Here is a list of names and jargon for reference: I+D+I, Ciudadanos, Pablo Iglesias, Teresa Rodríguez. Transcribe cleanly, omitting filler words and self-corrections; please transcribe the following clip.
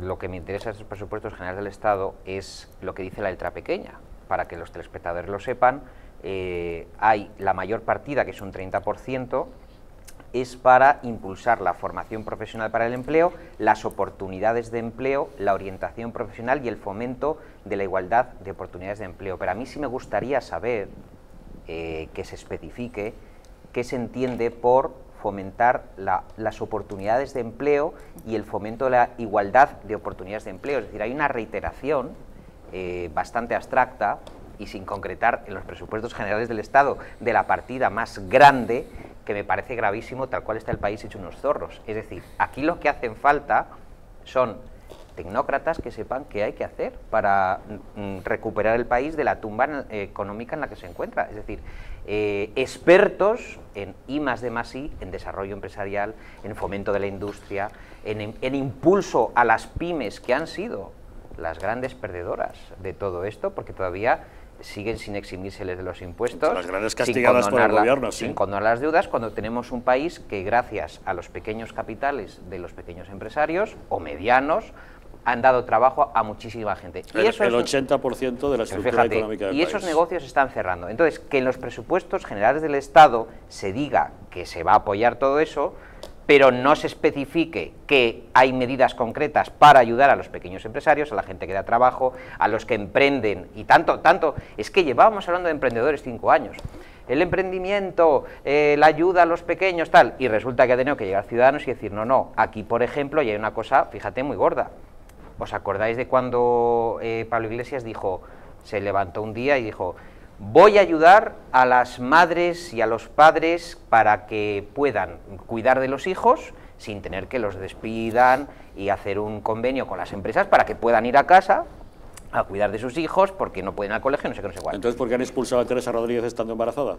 lo que me interesa de esos presupuestos generales del Estado es lo que dice la letra pequeña. Para que los telespectadores lo sepan, hay la mayor partida, que es un 30%, es para impulsar la formación profesional para el empleo, las oportunidades de empleo, la orientación profesional y el fomento de la igualdad de oportunidades de empleo. Pero a mí sí me gustaría saber que se especifique qué se entiende por fomentar las oportunidades de empleo y el fomento de la igualdad de oportunidades de empleo. Es decir, hay una reiteración bastante abstracta y sin concretar en los presupuestos generales del Estado de la partida más grande, que me parece gravísimo, tal cual está el país hecho unos zorros. Es decir, aquí lo que hacen falta son tecnócratas que sepan qué hay que hacer para recuperar el país de la tumba económica en la que se encuentra. Es decir, expertos en I+D+I, en desarrollo empresarial, en fomento de la industria, en impulso a las pymes, que han sido las grandes perdedoras de todo esto, porque todavía siguen sin eximírseles de los impuestos, las grandes castigadas por el gobierno, sin condonar las deudas, cuando tenemos un país que gracias a los pequeños capitales de los pequeños empresarios o medianos han dado trabajo a muchísima gente. Y eso el 80% de la estructura económica del país. Y esos negocios están cerrando. Entonces, que en los presupuestos generales del Estado se diga que se va a apoyar todo eso, pero no se especifique que hay medidas concretas para ayudar a los pequeños empresarios, a la gente que da trabajo, a los que emprenden, y tanto, es que llevábamos hablando de emprendedores 5 años, el emprendimiento, la ayuda a los pequeños, tal, y resulta que ha tenido que llegar Ciudadanos y decir, no, aquí por ejemplo, y hay una cosa, fíjate, muy gorda. ¿Os acordáis de cuando Pablo Iglesias dijo, se levantó un día y dijo, voy a ayudar a las madres y a los padres para que puedan cuidar de los hijos sin tener que los despidan, y hacer un convenio con las empresas para que puedan ir a casa a cuidar de sus hijos porque no pueden ir al colegio, no sé qué, no sé cuál? Entonces, ¿por qué han expulsado a Teresa Rodríguez estando embarazada?